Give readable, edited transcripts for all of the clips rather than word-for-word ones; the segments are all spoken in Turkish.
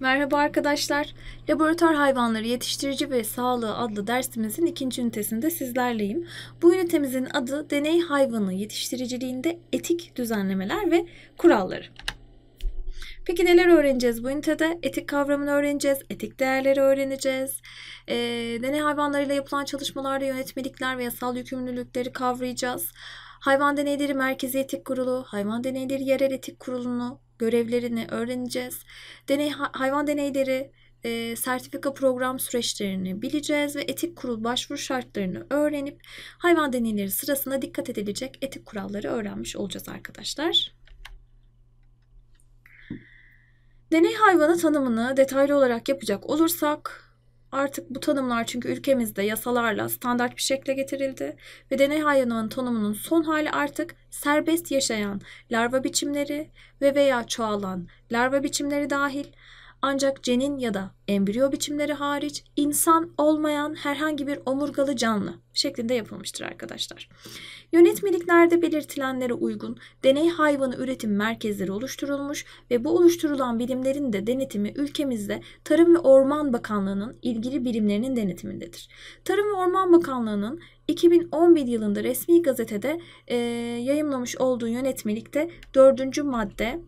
Merhaba arkadaşlar, Laboratuvar Hayvanları Yetiştirici ve Sağlığı adlı dersimizin ikinci ünitesinde sizlerleyim. Bu ünitemizin adı Deney Hayvanı Yetiştiriciliğinde Etik Düzenlemeler ve Kuralları. Peki neler öğreneceğiz bu ünitede? Etik kavramını öğreneceğiz, etik değerleri öğreneceğiz. Deney hayvanlarıyla yapılan çalışmalarda yönetmelikler ve yasal yükümlülükleri kavrayacağız. Hayvan Deneyleri Merkezi Etik Kurulu, Hayvan Deneyleri Yerel Etik Kurulu'nu, görevlerini öğreneceğiz. Hayvan deneyleri sertifika program süreçlerini bileceğiz ve etik kurul başvuru şartlarını öğrenip hayvan deneyleri sırasında dikkat edilecek etik kuralları öğrenmiş olacağız arkadaşlar. Deney hayvanı tanımını detaylı olarak yapacak olursak, artık bu tanımlar çünkü ülkemizde yasalarla standart bir şekle getirildi ve deney hayvanının tanımının son hali artık serbest yaşayan larva biçimleri ve veya çoğalan larva biçimleri dahil, ancak cenin ya da embriyo biçimleri hariç insan olmayan herhangi bir omurgalı canlı şeklinde yapılmıştır arkadaşlar. Yönetmeliklerde belirtilenlere uygun deney hayvanı üretim merkezleri oluşturulmuş ve bu oluşturulan bilimlerin de denetimi ülkemizde Tarım ve Orman Bakanlığı'nın ilgili birimlerinin denetimindedir. Tarım ve Orman Bakanlığı'nın 2011 yılında resmi gazetede yayımlamış olduğu yönetmelikte 4. madde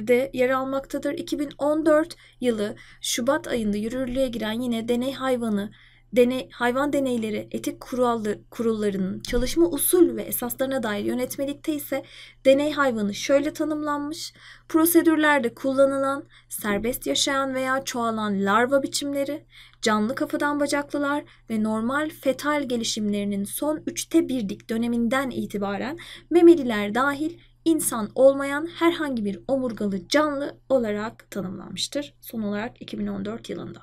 de yer almaktadır. 2014 yılı Şubat ayında yürürlüğe giren yine hayvan deneyleri etik kurullarının çalışma usul ve esaslarına dair yönetmelikte ise deney hayvanı şöyle tanımlanmış: prosedürlerde kullanılan serbest yaşayan veya çoğalan larva biçimleri, canlı kafadan bacaklılar ve normal fetal gelişimlerinin son 3'te 1'lik döneminden itibaren memeliler dahil İnsan olmayan herhangi bir omurgalı canlı olarak tanımlanmıştır. Son olarak 2014 yılında.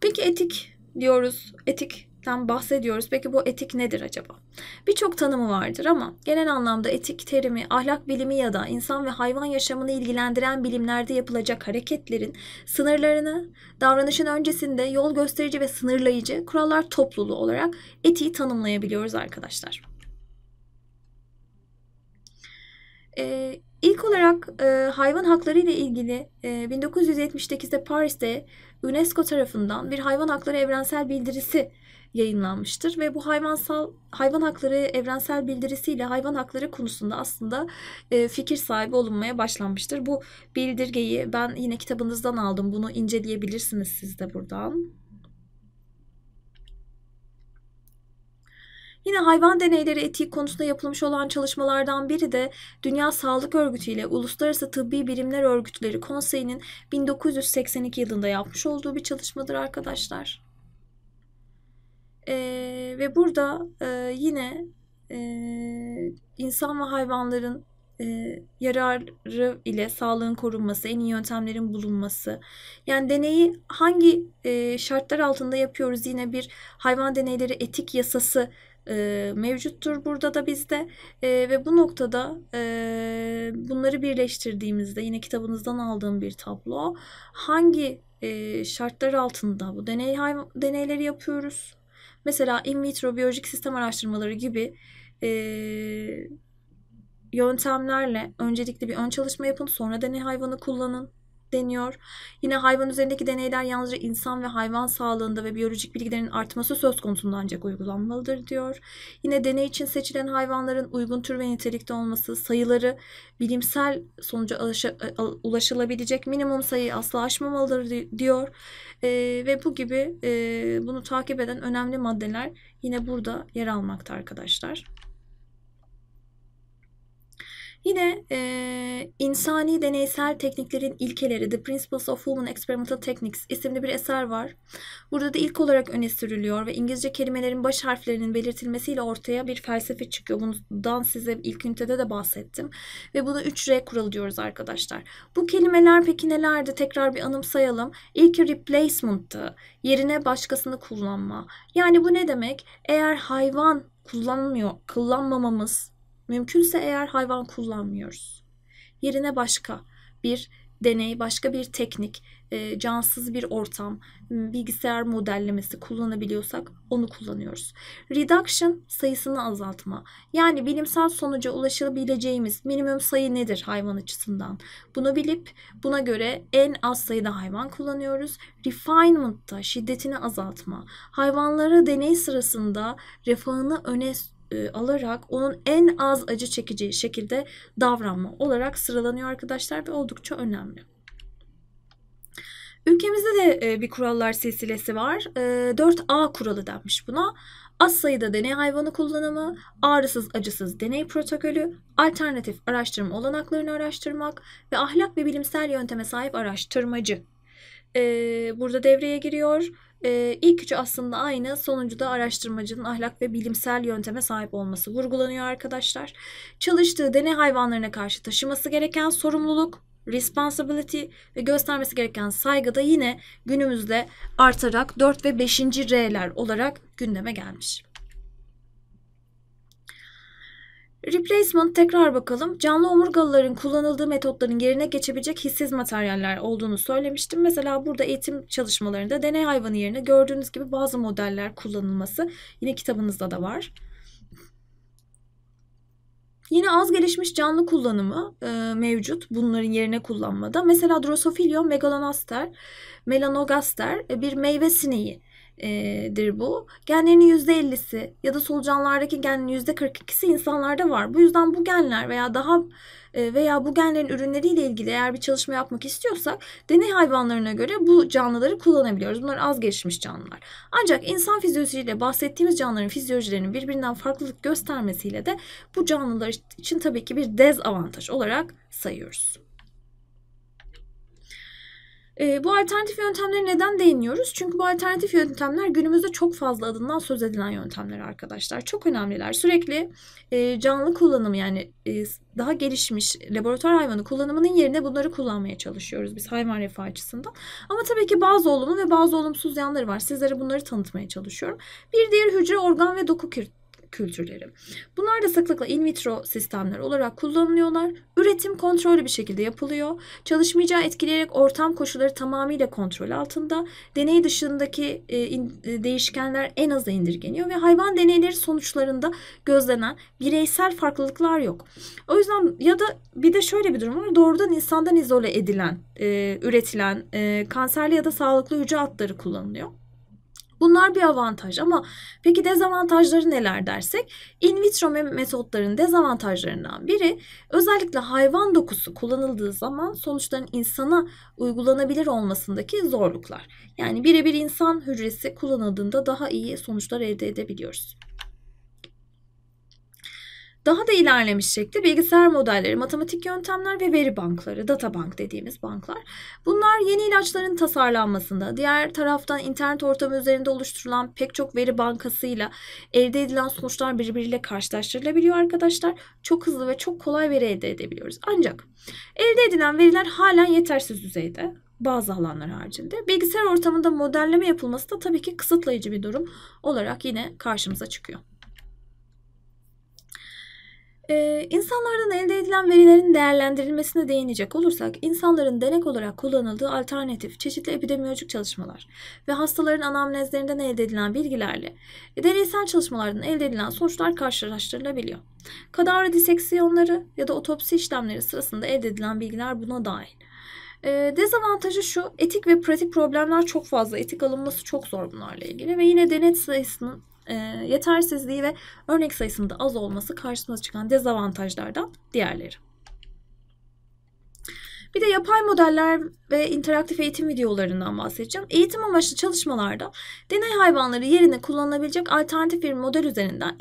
Peki etik diyoruz, etikten bahsediyoruz. Peki bu etik nedir acaba? Birçok tanımı vardır ama genel anlamda etik terimi ahlak bilimi ya da insan ve hayvan yaşamını ilgilendiren bilimlerde yapılacak hareketlerin sınırlarını, davranışın öncesinde yol gösterici ve sınırlayıcı kurallar topluluğu olarak etiği tanımlayabiliyoruz arkadaşlar. İlk olarak hayvan hakları ile ilgili 1978'de Paris'te UNESCO tarafından bir hayvan hakları evrensel bildirisi yayınlanmıştır ve bu hayvan hakları evrensel bildirisiyle hayvan hakları konusunda aslında fikir sahibi olunmaya başlanmıştır. Bu bildirgeyi ben yine kitabınızdan aldım. Bunu inceleyebilirsiniz siz de buradan. Yine hayvan deneyleri etiği konusunda yapılmış olan çalışmalardan biri de Dünya Sağlık Örgütü ile Uluslararası Tıbbi Birimler Örgütleri Konseyi'nin 1982 yılında yapmış olduğu bir çalışmadır arkadaşlar. Ve burada yine insan ve hayvanların yararı ile sağlığın korunması, en iyi yöntemlerin bulunması. Yani deneyi hangi şartlar altında yapıyoruz? Yine bir hayvan deneyleri etik yasası mevcuttur burada da bizde ve bu noktada bunları birleştirdiğimizde yine kitabınızdan aldığım bir tablo, hangi şartlar altında bu deneyleri yapıyoruz? Mesela in vitro biyolojik sistem araştırmaları gibi yöntemlerle öncelikle bir ön çalışma yapın, sonra deney hayvanı kullanın deniyor. Yine hayvan üzerindeki deneyler yalnızca insan ve hayvan sağlığında ve biyolojik bilgilerin artması söz konusunda ancak uygulanmalıdır diyor. Yine deney için seçilen hayvanların uygun tür ve nitelikte olması, sayıları bilimsel sonuca ulaşılabilecek minimum sayıyı asla aşmamalıdır diyor. Ve bu gibi bunu takip eden önemli maddeler yine burada yer almakta arkadaşlar. Yine insani deneysel tekniklerin ilkeleri The Principles of Human Experimental Techniques isimli bir eser var. Burada da ilk olarak öne sürülüyor ve İngilizce kelimelerin baş harflerinin belirtilmesiyle ortaya bir felsefe çıkıyor. Bundan size ilk ünitede de bahsettim. Ve bunu 3R kuralı diyoruz arkadaşlar. Bu kelimeler peki nelerdi? Tekrar bir anımsayalım. İlki replacement'tı. Yerine başkasını kullanma. Yani bu ne demek? Eğer hayvan kullanmamamız mümkünse eğer hayvan kullanmıyoruz. Yerine başka bir deney, başka bir teknik, cansız bir ortam, bilgisayar modellemesi kullanabiliyorsak onu kullanıyoruz. Reduction, sayısını azaltma. Yani bilimsel sonuca ulaşabileceğimiz minimum sayı nedir hayvan açısından? Bunu bilip buna göre en az sayıda hayvan kullanıyoruz. Refinement'ta şiddetini azaltma. Hayvanlara deney sırasında refahını öne alarak onun en az acı çekeceği şekilde davranma olarak sıralanıyor arkadaşlar ve oldukça önemli. Ülkemizde de bir kurallar silsilesi var. 4A kuralı denmiş buna. Az sayıda deney hayvanı kullanımı, ağrısız acısız deney protokolü, alternatif araştırma olanaklarını araştırmak ve ahlak ve bilimsel yönteme sahip araştırmacı. Burada devreye giriyor. İlk üçü aslında aynı, sonuncu da araştırmacının ahlak ve bilimsel yönteme sahip olması vurgulanıyor arkadaşlar. Çalıştığı deney hayvanlarına karşı taşıması gereken sorumluluk, responsibility ve göstermesi gereken saygı da yine günümüzde artarak 4 ve 5. R'ler olarak gündeme gelmiş. Replacement, tekrar bakalım. Canlı omurgalıların kullanıldığı metotların yerine geçebilecek hissiz materyaller olduğunu söylemiştim. Mesela burada eğitim çalışmalarında deney hayvanı yerine gördüğünüz gibi bazı modeller kullanılması yine kitabınızda da var. Yine az gelişmiş canlı kullanımı mevcut bunların yerine kullanmada. Mesela Drosophila melanogaster bir meyve sineği dir bu. Genlerinin %50'si ya da solucanlardaki genin %42'si insanlarda var. Bu yüzden bu genler veya bu genlerin ürünleriyle ilgili eğer bir çalışma yapmak istiyorsak deney hayvanlarına göre bu canlıları kullanabiliyoruz. Bunlar az gelişmiş canlılar. Ancak insan fizyolojisiyle bahsettiğimiz canlıların fizyolojilerinin birbirinden farklılık göstermesiyle de bu canlılar için tabii ki bir dezavantaj olarak sayıyoruz. Bu alternatif yöntemlere neden değiniyoruz? Çünkü bu alternatif yöntemler günümüzde çok fazla adından söz edilen yöntemler arkadaşlar. Çok önemliler. Sürekli canlı kullanımı, yani daha gelişmiş laboratuvar hayvanı kullanımının yerine bunları kullanmaya çalışıyoruz biz hayvan refahı açısından. Ama tabii ki bazı olumlu ve bazı olumsuz yanları var. Sizlere bunları tanıtmaya çalışıyorum. Bir diğer hücre, organ ve doku kültürleri. Bunlar da sıklıkla in vitro sistemler olarak kullanılıyorlar. Üretim kontrollü bir şekilde yapılıyor. Çalışmayacağı etkileyerek ortam koşulları tamamıyla kontrol altında. Deney dışındaki değişkenler en aza indirgeniyor ve hayvan deneyleri sonuçlarında gözlenen bireysel farklılıklar yok. O yüzden ya da bir de şöyle bir durum var. Doğrudan insandan izole edilen, üretilen kanserli ya da sağlıklı hücre hatları kullanılıyor. Bunlar bir avantaj, ama peki dezavantajları neler dersek? In vitro metotların dezavantajlarından biri, özellikle hayvan dokusu kullanıldığı zaman sonuçların insana uygulanabilir olmasındaki zorluklar. Yani birebir insan hücresi kullanıldığında daha iyi sonuçlar elde edebiliyoruz. Daha da ilerlemiş şekli bilgisayar modelleri, matematik yöntemler ve veri bankları, data bank dediğimiz banklar. Bunlar yeni ilaçların tasarlanmasında, diğer taraftan internet ortamı üzerinde oluşturulan pek çok veri bankasıyla elde edilen sonuçlar birbiriyle karşılaştırılabiliyor arkadaşlar. Çok hızlı ve çok kolay veri elde edebiliyoruz. Ancak elde edilen veriler halen yetersiz düzeyde. Bazı alanlar haricinde. Bilgisayar ortamında modelleme yapılması da tabii ki kısıtlayıcı bir durum olarak yine karşımıza çıkıyor. İnsanlardan elde edilen verilerin değerlendirilmesine değinecek olursak, insanların denek olarak kullanıldığı alternatif çeşitli epidemiyolojik çalışmalar ve hastaların anamnezlerinden elde edilen bilgilerle deneysel çalışmalardan elde edilen sonuçlar karşılaştırılabiliyor. Kadavra diseksiyonları ya da otopsi işlemleri sırasında elde edilen bilgiler buna dahil. Dezavantajı şu, etik ve pratik problemler çok fazla, etik alınması çok zor bunlarla ilgili ve yine denet sayısının yetersizliği ve örnek sayısının da az olması karşımıza çıkan dezavantajlardan diğerleri. Bir de yapay modeller ve interaktif eğitim videolarından bahsedeceğim. Eğitim amaçlı çalışmalarda deney hayvanları yerine kullanılabilecek alternatif bir model üzerinden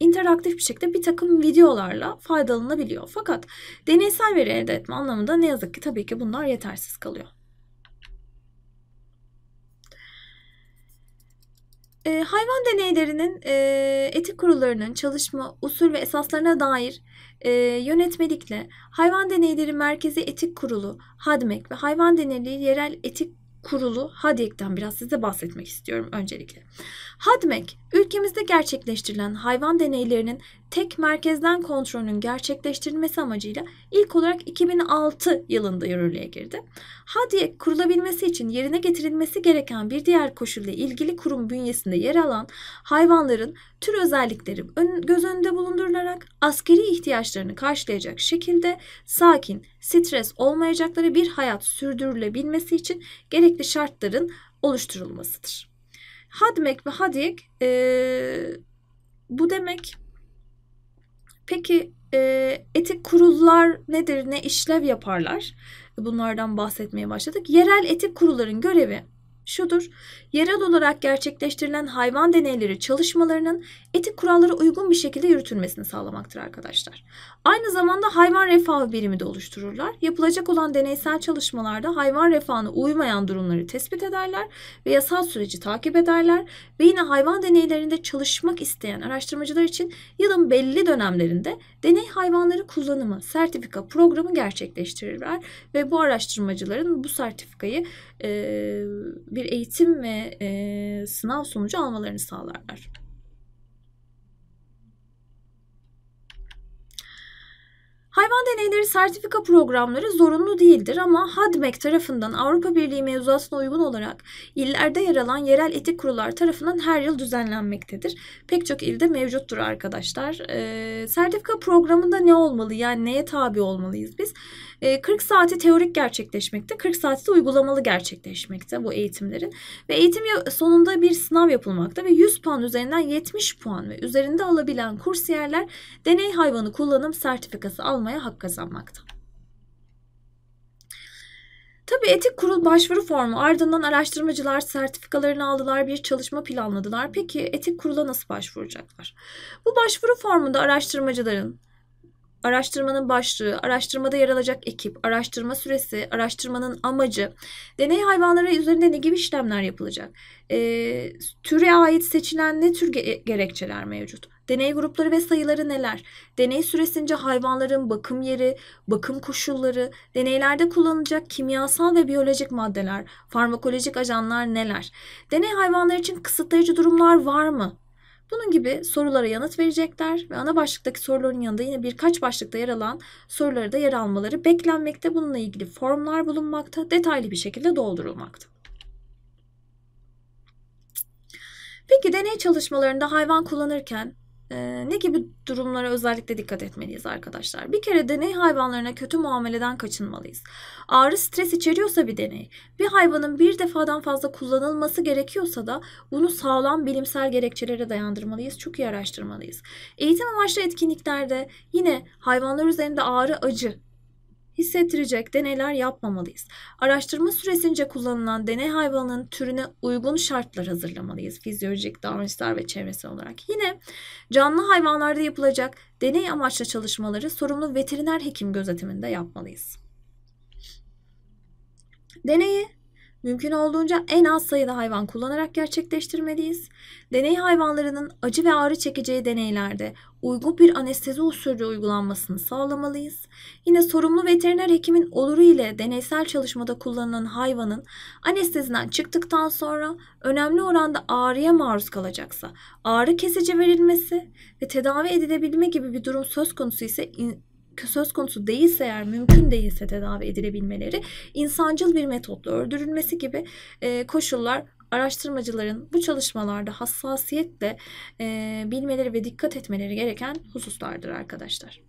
interaktif bir şekilde bir takım videolarla faydalanabiliyor. Fakat deneysel veri elde etme anlamında ne yazık ki tabii ki bunlar yetersiz kalıyor. Hayvan deneylerinin etik kurullarının çalışma usul ve esaslarına dair yönetmelikle Hayvan Deneyleri Merkezi Etik Kurulu (HADMEK) ve Hayvan Deneyleri Yerel Etik Kurulu (HADYEK'ten) biraz size bahsetmek istiyorum öncelikle. HADMEK, ülkemizde gerçekleştirilen hayvan deneylerinin tek merkezden kontrolünün gerçekleştirilmesi amacıyla ilk olarak 2006 yılında yürürlüğe girdi. HADİ'ye kurulabilmesi için yerine getirilmesi gereken bir diğer koşulla ilgili kurum bünyesinde yer alan hayvanların tür özellikleri göz önünde bulundurularak askeri ihtiyaçlarını karşılayacak şekilde sakin, stres olmayacakları bir hayat sürdürülebilmesi için gerekli şartların oluşturulmasıdır. HADMEK ve HADİK bu demek. Peki etik kurullar nedir, ne işlev yaparlar? Bunlardan bahsetmeye başladık. Yerel etik kurulların görevi şudur: yerel olarak gerçekleştirilen hayvan deneyleri çalışmalarının etik kurallara uygun bir şekilde yürütülmesini sağlamaktır arkadaşlar. Aynı zamanda hayvan refahı birimi de oluştururlar. Yapılacak olan deneysel çalışmalarda hayvan refahına uymayan durumları tespit ederler ve yasal süreci takip ederler ve yine hayvan deneylerinde çalışmak isteyen araştırmacılar için yılın belli dönemlerinde deney hayvanları kullanımı sertifika programı gerçekleştirirler ve bu araştırmacıların bu sertifikayı bir eğitim ve sınav sonucu almalarını sağlarlar. Hayvan deneyleri sertifika programları zorunlu değildir ama HADMEK tarafından Avrupa Birliği mevzuatına uygun olarak illerde yer alan yerel etik kurullar tarafından her yıl düzenlenmektedir. Pek çok ilde mevcuttur arkadaşlar. Sertifika programında ne olmalı, yani neye tabi olmalıyız biz? 40 saati teorik gerçekleşmekte, 40 saati de uygulamalı gerçekleşmekte bu eğitimlerin ve eğitim sonunda bir sınav yapılmakta ve 100 puan üzerinden 70 puan ve üzerinde alabilen kursiyerler deney hayvanı kullanım sertifikası almaya hak kazanmakta. Tabii etik kurul başvuru formu, ardından araştırmacılar sertifikalarını aldılar, bir çalışma planladılar. Peki etik kurula nasıl başvuracaklar? Bu başvuru formunda araştırmacıların araştırmanın başlığı, araştırmada yer alacak ekip, araştırma süresi, araştırmanın amacı, deney hayvanları üzerinde ne gibi işlemler yapılacak, türe ait seçilen ne tür gerekçeler mevcut, deney grupları ve sayıları neler, deney süresince hayvanların bakım yeri, bakım koşulları, deneylerde kullanılacak kimyasal ve biyolojik maddeler, farmakolojik ajanlar neler, deney hayvanları için kısıtlayıcı durumlar var mı? Bunun gibi sorulara yanıt verecekler ve ana başlıktaki soruların yanında yine birkaç başlıkta yer alan soruları da yer almaları beklenmekte. Bununla ilgili formlar bulunmakta, detaylı bir şekilde doldurulmakta. Peki deney çalışmalarında hayvan kullanırken ne gibi durumlara özellikle dikkat etmeliyiz arkadaşlar? Bir kere deney hayvanlarına kötü muameleden kaçınmalıyız. Ağrı stres içeriyorsa bir deney, bir hayvanın bir defadan fazla kullanılması gerekiyorsa da bunu sağlam bilimsel gerekçelere dayandırmalıyız. Çok iyi araştırmalıyız. Eğitim amaçlı etkinliklerde yine hayvanlar üzerinde ağrı, acı hissettirecek deneyler yapmamalıyız. Araştırma süresince kullanılan deney hayvanının türüne uygun şartlar hazırlamalıyız. Fizyolojik, davranışlar ve çevresel olarak. Yine canlı hayvanlarda yapılacak deney amaçlı çalışmaları sorumlu veteriner hekim gözetiminde yapmalıyız. Deneyi mümkün olduğunca en az sayıda hayvan kullanarak gerçekleştirmeliyiz. Deney hayvanlarının acı ve ağrı çekeceği deneylerde uygun bir anestezi usulü uygulanmasını sağlamalıyız. Yine sorumlu veteriner hekimin oluru ile deneysel çalışmada kullanılan hayvanın anesteziden çıktıktan sonra önemli oranda ağrıya maruz kalacaksa ağrı kesici verilmesi ve tedavi edilebilme gibi bir durum söz konusu değilse eğer, mümkün değilse tedavi edilebilmeleri, insancıl bir metotla öldürülmesi gibi koşullar araştırmacıların bu çalışmalarda hassasiyetle bilmeleri ve dikkat etmeleri gereken hususlardır arkadaşlar.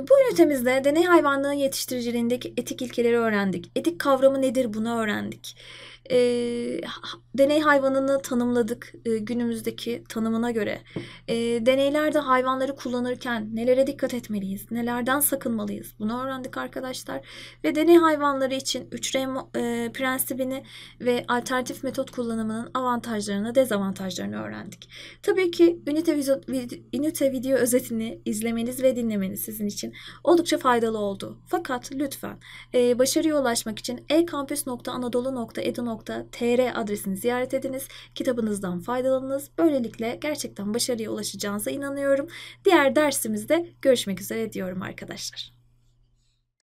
Bu ünitemizde deney hayvanlığı yetiştiriciliğindeki etik ilkeleri öğrendik. Etik kavramı nedir, bunu öğrendik. Deney hayvanını tanımladık günümüzdeki tanımına göre. Deneylerde hayvanları kullanırken nelere dikkat etmeliyiz, nelerden sakınmalıyız, bunu öğrendik arkadaşlar. Ve deney hayvanları için 3R prensibini ve alternatif metot kullanımının avantajlarını, dezavantajlarını öğrendik. Tabii ki ünite video özetini izlemeniz ve dinlemeniz sizin için oldukça faydalı oldu. Fakat lütfen başarıya ulaşmak için e-campus.anadolu.edu.tr adresini ziyaret ediniz. Kitabınızdan faydalanınız. Böylelikle gerçekten başarıya ulaşacağınıza inanıyorum. Diğer dersimizde görüşmek üzere diyorum arkadaşlar.